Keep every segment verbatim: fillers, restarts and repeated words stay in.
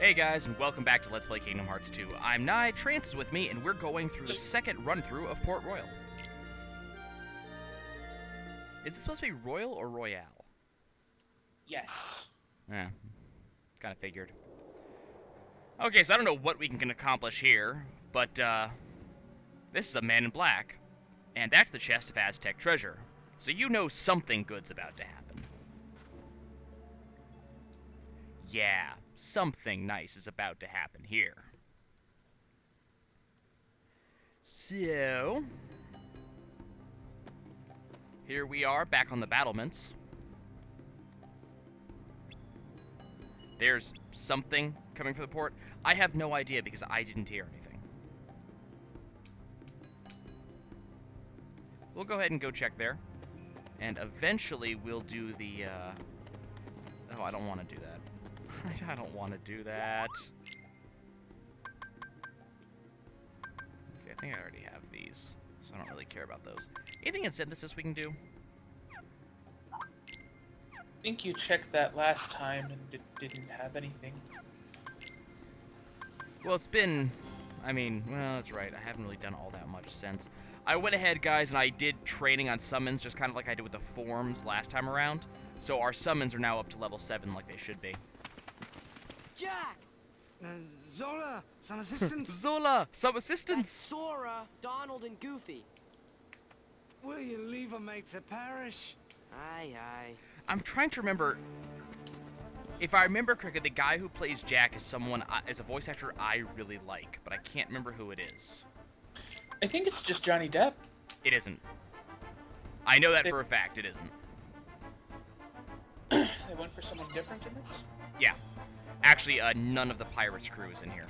Hey guys, and welcome back to Let's Play Kingdom Hearts two. I'm Nye, Trance is with me, and we're going through the second run-through of Port Royal. Is this supposed to be Royal or Royale? Yes. Yeah, kind of figured. Okay, so I don't know what we can accomplish here, but uh, this is a man in black, and that's the chest of Aztec treasure. So you know something good's about to happen. Yeah. Something nice is about to happen here. So, here we are back on the battlements. There's something coming from the port. I have no idea because I didn't hear anything. We'll go ahead and go check there. And eventually we'll do the, uh... oh, I don't want to do that. I don't want to do that. Let's see, I think I already have these, so I don't really care about those. Anything in synthesis we can do? I think you checked that last time and it didn't have anything. Well, it's been... I mean, well, that's right. I haven't really done all that much since. I went ahead, guys, and I did training on summons, just kind of like I did with the forms last time around. So our summons are now up to level seven like they should be. Jack! Uh, Zola, some assistance? Zola, some assistance? That's Sora, Donald, and Goofy. Will you leave a mate to perish? Aye, aye. I'm trying to remember... If I remember correctly, the guy who plays Jack is someone, I, is a voice actor I really like, but I can't remember who it is. I think it's just Johnny Depp. It isn't. I know that they... for a fact, it isn't. They went for someone different in this? Yeah. Actually, uh, none of the Pirates crew is in here.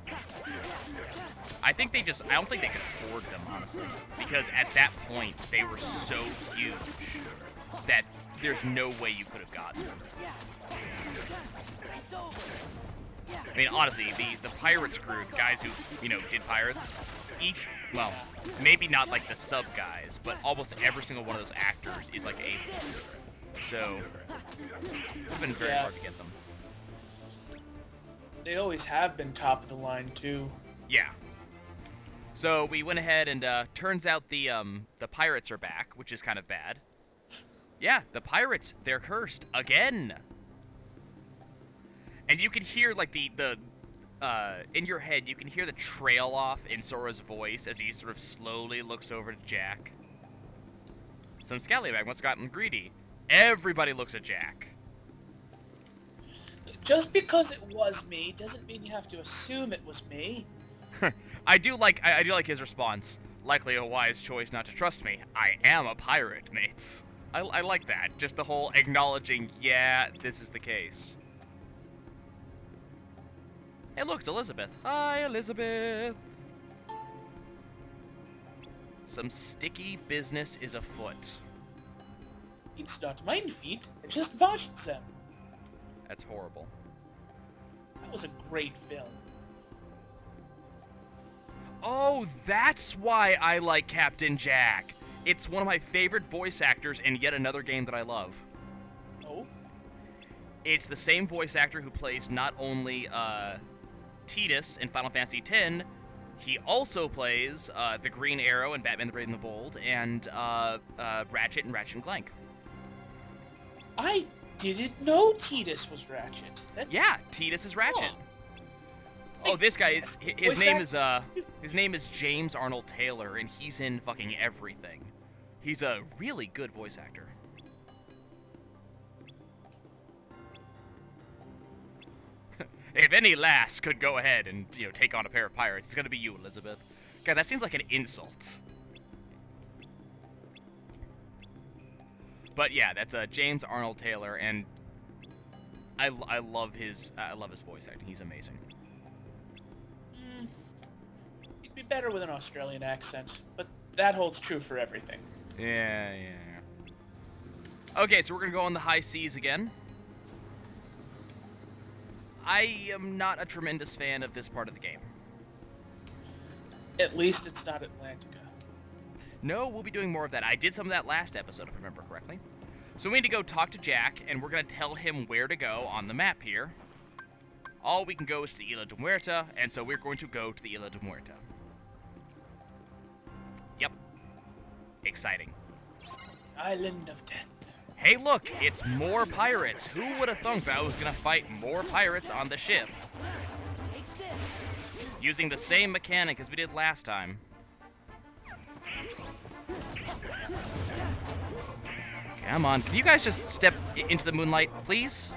I think they just... I don't think they could afford them, honestly. Because at that point, they were so huge that there's no way you could have gotten them. I mean, honestly, the, the Pirates crew, the guys who, you know, did Pirates, each... Well, maybe not, like, the sub guys, but almost every single one of those actors is, like, a... So, it's been very yeah. hard to get them. They always have been top of the line, too. Yeah. So we went ahead and uh, turns out the um, the pirates are back, which is kind of bad. Yeah, the pirates, they're cursed again. And you can hear, like, the... the uh, in your head, you can hear the trail off in Sora's voice as he sort of slowly looks over to Jack. Some scallywag once gotten greedy. Everybody looks at Jack. Just because it was me doesn't mean you have to assume it was me. I do like I, I do like his response. Likely a wise choice not to trust me. I am a pirate, mates. I, I like that. Just the whole acknowledging, yeah, this is the case. Hey, look, it's Elizabeth. Hi, Elizabeth. Some sticky business is afoot. It's not mine feet. It just washed them. That's horrible. That was a great film. Oh, that's why I like Captain Jack. It's one of my favorite voice actors in yet another game that I love. Oh? It's the same voice actor who plays not only uh, Tidus in Final Fantasy X, he also plays uh, the Green Arrow in Batman the Brave and the Bold, and uh, uh, Ratchet and Ratchet and Clank. I... didn't know Tidus was Ratchet. That... Yeah, Tidus is Ratchet. Oh, oh this guy, is, his, his name that... is, uh, his name is James Arnold Taylor, and he's in fucking everything. He's a really good voice actor. If any lass could go ahead and, you know, take on a pair of pirates, it's gonna be you, Elizabeth. God, that seems like an insult. But yeah, that's uh, James Arnold Taylor, and I, I love his uh, I love his voice acting. He's amazing. Mm, he'd be better with an Australian accent, but that holds true for everything. Yeah, yeah. Okay, so we're gonna go on the high seas again. I am not a tremendous fan of this part of the game. At least it's not Atlantica. No, we'll be doing more of that. I did some of that last episode, if I remember correctly. So we need to go talk to Jack, and we're going to tell him where to go on the map here. All we can go is to Isla de Muerta, and so we're going to go to the Isla de Muerta. Yep. Exciting. Island of Death. Hey look, it's more pirates. Who would have thunk I was gonna fight more pirates on the ship? Using the same mechanic as we did last time. Come on, can you guys just step into the moonlight, please?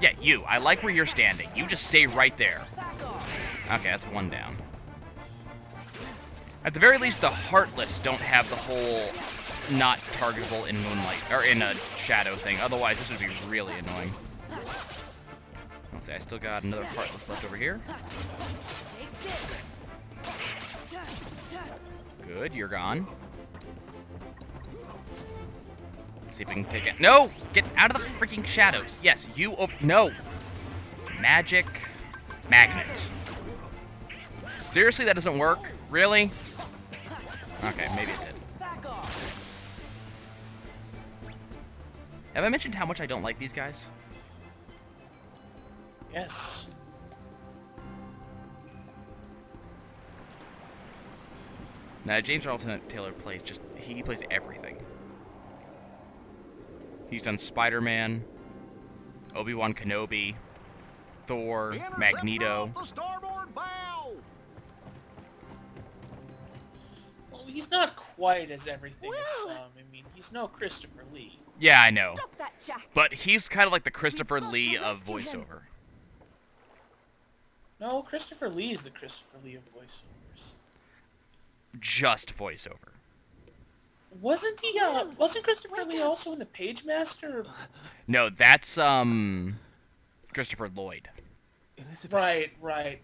Yeah, you. I like where you're standing. You just stay right there. Okay, that's one down. At the very least, the Heartless don't have the whole not targetable in moonlight, or in a shadow thing. Otherwise, this would be really annoying. Let's see, I still got another Heartless left over here. Good, you're gone. Let's see if we can take it. No! Get out of the freaking shadows. Yes, you over. No! Magic magnet. Seriously, that doesn't work? Really? Okay, maybe it did. Have I mentioned how much I don't like these guys? Yes. Now, James Arnold Taylor plays just... He plays everything. He's done Spider-Man, Obi-Wan Kenobi, Thor, Magneto. Well, he's not quite as everything as some. I mean, he's no Christopher Lee. Yeah, I know. Stop that, Jack. But he's kind of like the Christopher Lee of voiceover. Him. No, Christopher Lee is the Christopher Lee of voiceovers. Just voiceover. Wasn't he? Uh, wasn't Christopher Lee also in the Pagemaster? No, that's um, Christopher Lloyd. Elizabeth. Right, right.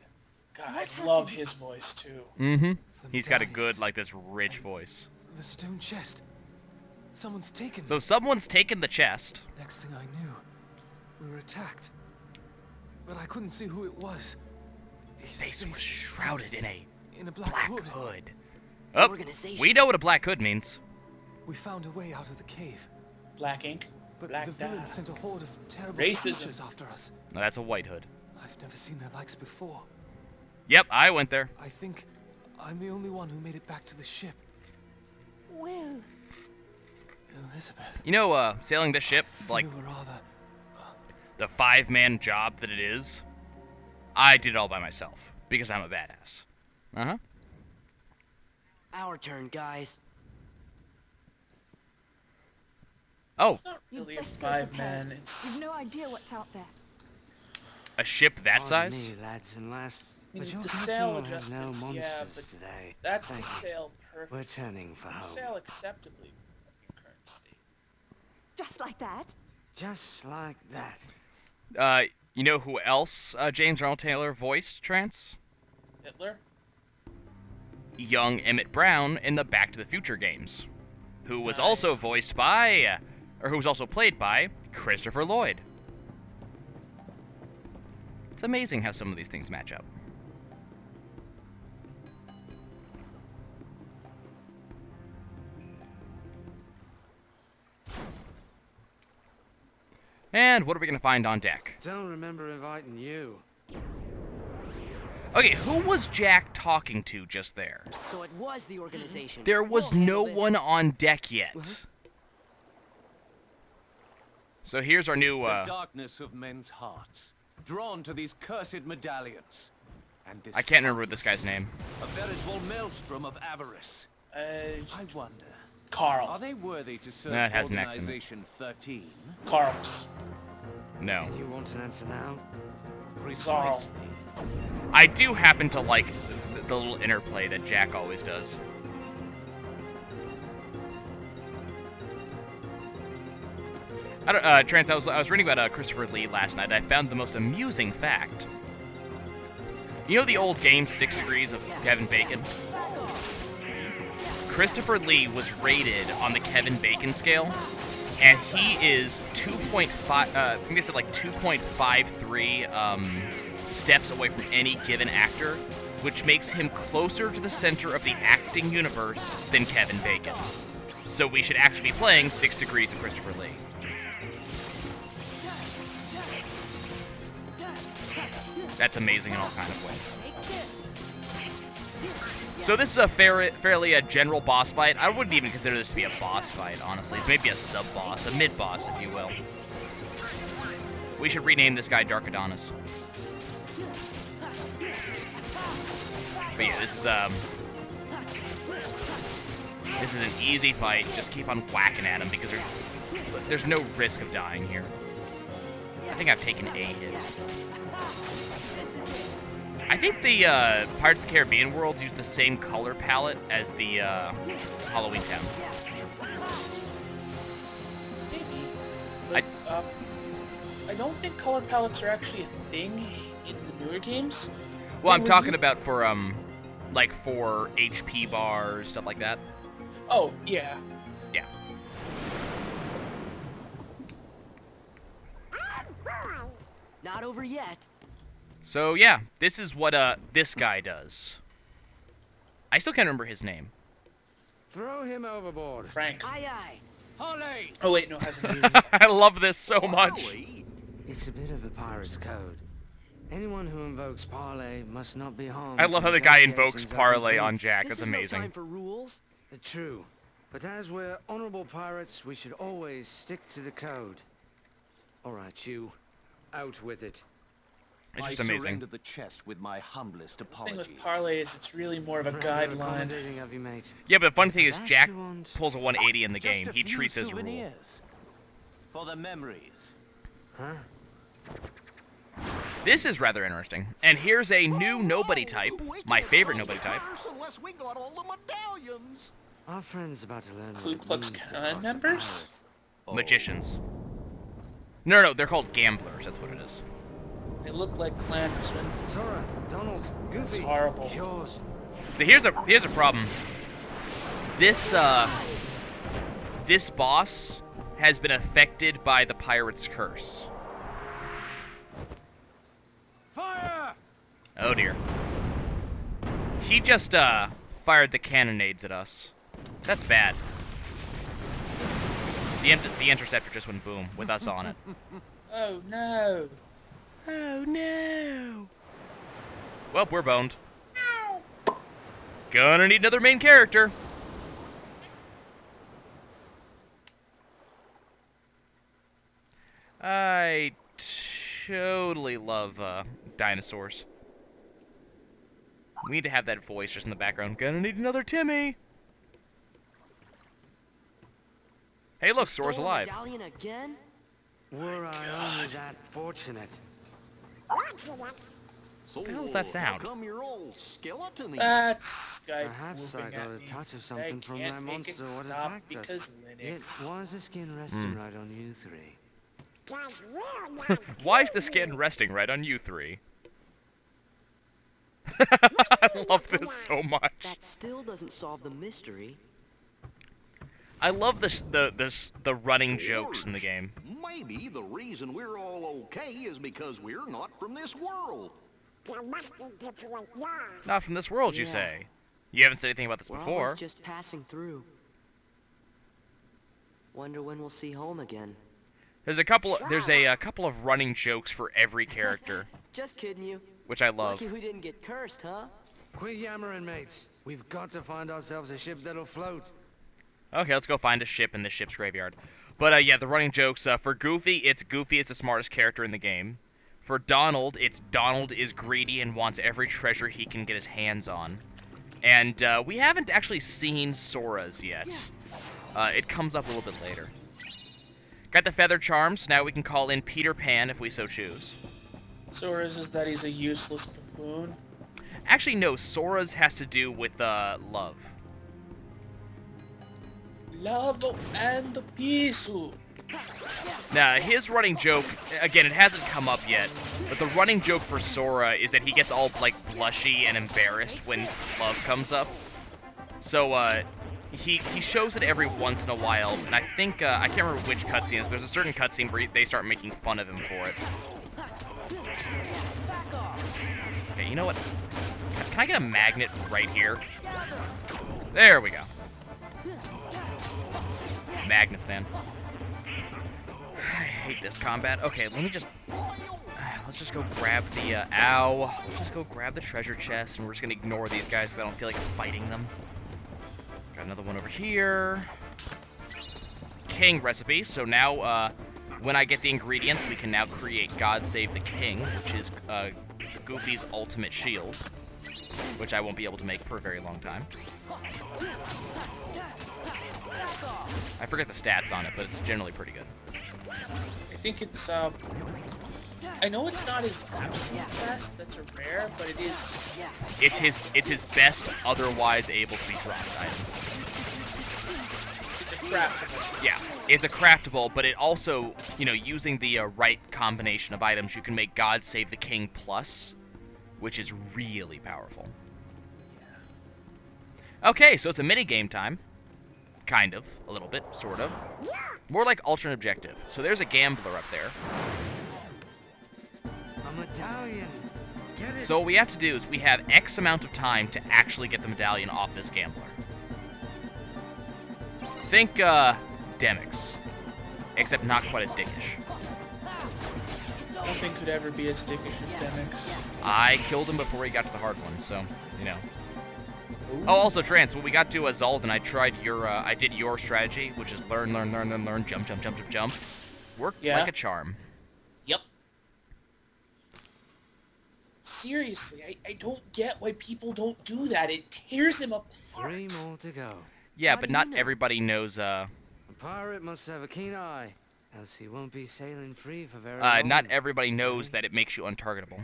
God, I love happened? his voice too. Mm-hmm. He's got a good, like, this rich voice. The stone chest. Someone's taken. So someone's taken the chest. Next thing I knew, we were attacked, but I couldn't see who it was. His face, face was shrouded in a in a black, black hood. hood. Oh, we know what a black hood means. We found a way out of the cave. Black ink. But black the villain dark. sent a horde of terrible creatures after us. No, that's a white hood. I've never seen their likes before. Yep, I went there. I think I'm the only one who made it back to the ship. Will. Elizabeth. You know, uh, sailing this ship, like, rather... the five-man job that it is, I did it all by myself, because I'm a badass. Uh-huh. Our turn, guys. Oh. It's not really a five-man, it's... You've no idea what's out there. A ship that size? Me, lads and lads. I mean, but the sail adjustments, no yeah, but today. that's Thank to sail perfectly. We're turning for home. Sail acceptably. Just like that? Just like that. Uh, you know who else uh, James Arnold Taylor voiced Trance? Hitler? Young Emmett Brown in the Back to the Future games, who was nice. also voiced by, or who was also played by, Christopher Lloyd. It's amazing how some of these things match up. And what are we going to find on deck? Don't remember inviting you. Okay, who was Jack talking to just there? So it was the organization. There was we'll no one on deck yet. Uh-huh. So here's our new... Uh, the darkness of men's hearts, drawn to these cursed medallions. And this I can't remember this guy's name. A veritable maelstrom of avarice. Uh, I wonder... Carl. Are they worthy to serve no, has an organization thirteen? Carl's. No. You want an answer now? Precisely. I do happen to like the, the little interplay that Jack always does. I don't, uh, Trance, I was, I was reading about uh, Christopher Lee last night. I found the most amusing fact. You know the old game, Six Degrees of Kevin Bacon? Christopher Lee was rated on the Kevin Bacon scale, and he is two point five, uh, I think they said like two point five three um, steps away from any given actor, which makes him closer to the center of the acting universe than Kevin Bacon. So we should actually be playing Six Degrees of Christopher Lee. that's amazing in all kinds of ways. So this is a fair, fairly a general boss fight. I wouldn't even consider this to be a boss fight, honestly. It's maybe a sub-boss, a mid-boss, if you will. We should rename this guy Dark Adonis. But yeah, this is um, this is an easy fight. Just keep on whacking at him because there's there's no risk of dying here. I think I've taken a hit. I think the uh, Pirates of the Caribbean worlds use the same color palette as the uh, Halloween Town. But, I, um, I don't think color palettes are actually a thing in the newer games. Well, I'm talking about for um, like for H P bars, stuff like that. Oh yeah. Yeah. Not over yet. So yeah, this is what uh this guy does. I still can't remember his name. Throw him overboard, Frank. Aye aye. Holly. Oh wait, no, it hasn't. I love this so much. It's a bit of the pirate's code. Anyone who invokes parley must not be harmed. I love how the guy invokes parley on Jack. That's amazing. Time for rules. True, but as we're honorable pirates, we should always stick to the code. All right, you. Out with it. It's just amazing. I surrender the chest with my humblest apologies. The thing with parley is it's really more of a guideline. Yeah, but the fun thing is Jack pulls a one eighty in the game. He treats as a rule. For the memories. Huh? This is rather interesting. And here's a new nobody type, my favorite nobody type. Our friends about to learn Ku Klux Klan members? Magicians. No, no, they're called gamblers. That's what it is. They look like Klansmen. Sora, Donald, Goofy. It's horrible. So here's a here's a problem. This uh, this boss has been affected by the pirate's curse. Fire! Oh dear. She just uh fired the cannonades at us. That's bad. The inter the interceptor just went boom with us on it. Oh no! Oh no! Well, we're boned. No. Gonna need another main character. I totally love uh, dinosaurs. We need to have that voice just in the background. Gonna need another Timmy. Hey, look, Sora's alive. Medallion again? Were I only that fortunate. What the hell's that sound? That's Skype. Perhaps I got a touch of something from that monster. What attacked us? It was a skin resting mm. right on you three. Why is the skin resting right on you three? I love this so much. That still doesn't solve the mystery. I love this the this the running jokes in the game. Maybe the reason we're all okay is because we're not from this world. Not from this world, yeah. You say? You haven't said anything about this we're before. Just passing through. Wonder when we'll see home again. There's a couple. There's a, a couple of running jokes for every character. Just kidding you. Which I love. Lucky we didn't get cursed, huh? Quit yammering, mates. We've got to find ourselves a ship that'll float. Okay, let's go find a ship in the ship's graveyard. But uh, yeah, the running jokes uh, for Goofy, it's Goofy is the smartest character in the game. For Donald, it's Donald is greedy and wants every treasure he can get his hands on. And uh, we haven't actually seen Sora's yet. Uh, it comes up a little bit later. Got the feather charms. Now we can call in Peter Pan if we so choose. Sora's is that he's a useless buffoon? Actually, no. Sora's has to do with uh, love. Love and the peace. Now, his running joke, again, it hasn't come up yet, but the running joke for Sora is that he gets all, like, blushy and embarrassed when love comes up. So, uh... He, he shows it every once in a while, and I think, uh, I can't remember which cutscene, but there's a certain cutscene where he, they start making fun of him for it. Okay, you know what? Can I get a magnet right here? There we go. Magnets, man. I hate this combat. Okay, let me just... let's just go grab the, uh, ow. Let's just go grab the treasure chest, and we're just gonna ignore these guys because I don't feel like fighting them. Got another one over here. King recipe, so now, uh, when I get the ingredients, we can now create God Save the King, which is, uh, Goofy's ultimate shield, which I won't be able to make for a very long time. I forget the stats on it, but it's generally pretty good. I think it's, uh, I know it's not his absolute best, that's a rare, but it is... It's his, it's his best otherwise able to be dropped item. It's a craftable. Yeah, it's a craftable, but it also, you know, using the uh, right combination of items, you can make God Save the King Plus, which is really powerful. Okay, so it's a mini-game time. Kind of. A little bit. Sort of. More like alternate objective. So there's a gambler up there. A medallion. Get it. So what we have to do is we have X amount of time to actually get the medallion off this gambler. Think, uh, Demix. Except not quite as dickish. Nothing could ever be as dickish as Demix. I killed him before he got to the hard one, so, you know. Ooh. Oh, also, Trance, when we got to Zola and I tried your, uh, I did your strategy, which is learn, learn, learn, learn, learn, jump, jump, jump, jump, jump. Worked yeah. like a charm. Yep. Seriously, I, I don't get why people don't do that. It tears him apart. Three more to go. Yeah, How but not you know? everybody knows, uh... A pirate must have a keen eye, else he won't be sailing free for very uh, long. Not everybody knows that it makes you untargetable.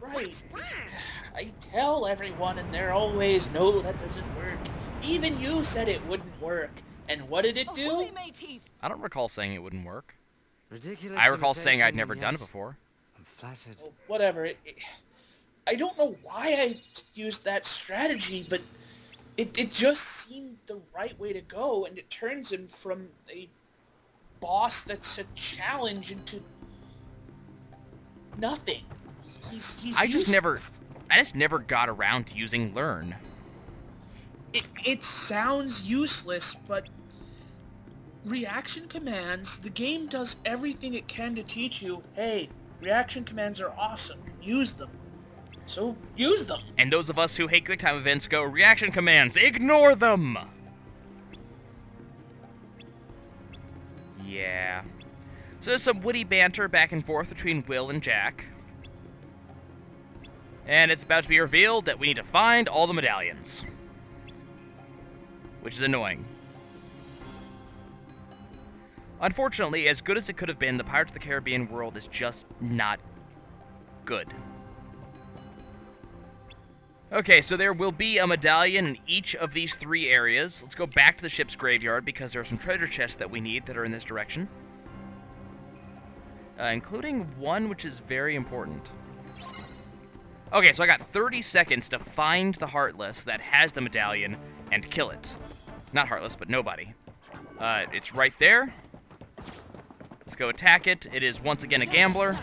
Right. I tell everyone, and they're always, no, that doesn't work. Even you said it wouldn't work. And what did it do? I don't recall saying it wouldn't work. Ridiculous. I recall saying I'd never done it before. I'm flattered. Well, whatever. It, it, I don't know why I used that strategy, but... It, it just seemed the right way to go, and it turns him from a boss that's a challenge into nothing. He's, he's I useless. just never, I just never got around to using learn. It, it sounds useless, but reaction commands, the game does everything it can to teach you, hey, reaction commands are awesome, use them. So, use them. And those of us who hate quick time events go, reaction commands, ignore them! Yeah. So there's some witty banter back and forth between Will and Jack. And it's about to be revealed that we need to find all the medallions. Which is annoying. Unfortunately, as good as it could have been, the Pirates of the Caribbean world is just not good. Okay, so there will be a medallion in each of these three areas. Let's go back to the ship's graveyard because there are some treasure chests that we need that are in this direction. Uh, including one which is very important. Okay, so I got thirty seconds to find the Heartless that has the medallion and kill it. Not Heartless, but Nobody. Uh, it's right there. Let's go attack it. It is once again a gambler.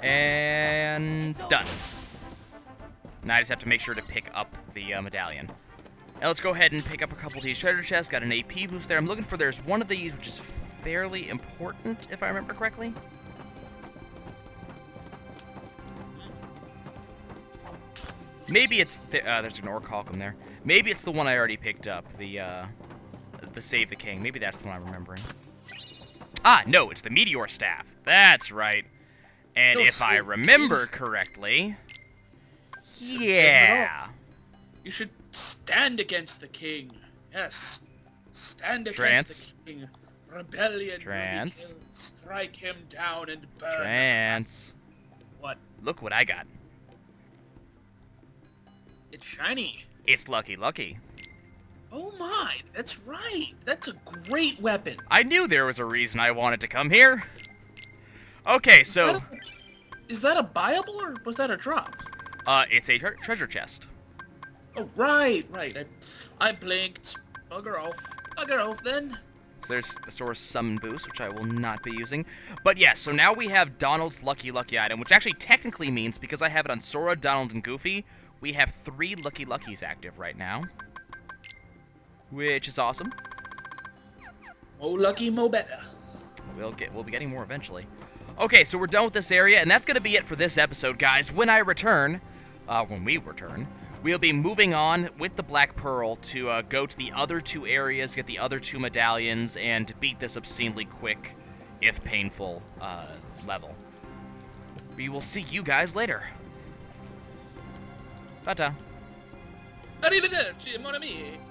And done. Now I just have to make sure to pick up the uh, medallion. Now let's go ahead and pick up a couple of these treasure chests. Got an A P boost there. I'm looking for there's one of these which is fairly important, if I remember correctly. Maybe it's th uh, there's an orcalcum there. Maybe it's the one I already picked up. The uh, the Save the King. Maybe that's the one I'm remembering. Ah, no, it's the meteor staff. That's right. And if I remember correctly, yeah. You should stand against the king. Yes. Stand against the king. Rebellion. Trance. Strike him down and burn. Trance. What? Look what I got. It's shiny. It's Lucky Lucky. Oh my, that's right. That's a great weapon. I knew there was a reason I wanted to come here. Okay, so... Is that a, is that a buyable, or was that a drop? Uh, it's a tre treasure chest. Oh, right, right. I, I blinked. Bugger off. Bugger off, then. So there's a source summon boost, which I will not be using. But yes, yeah, so now we have Donald's Lucky Lucky item, which actually technically means, because I have it on Sora, Donald, and Goofy, we have three Lucky Luckies active right now. Which is awesome. Oh, lucky, mo better. We'll get we'll be getting more eventually. Okay, so we're done with this area, and that's going to be it for this episode, guys. When I return, uh, when we return, we'll be moving on with the Black Pearl to uh, go to the other two areas, get the other two medallions, and beat this obscenely quick, if painful, uh, level. We will see you guys later. Ta-ta. Arrivederci, mon ami.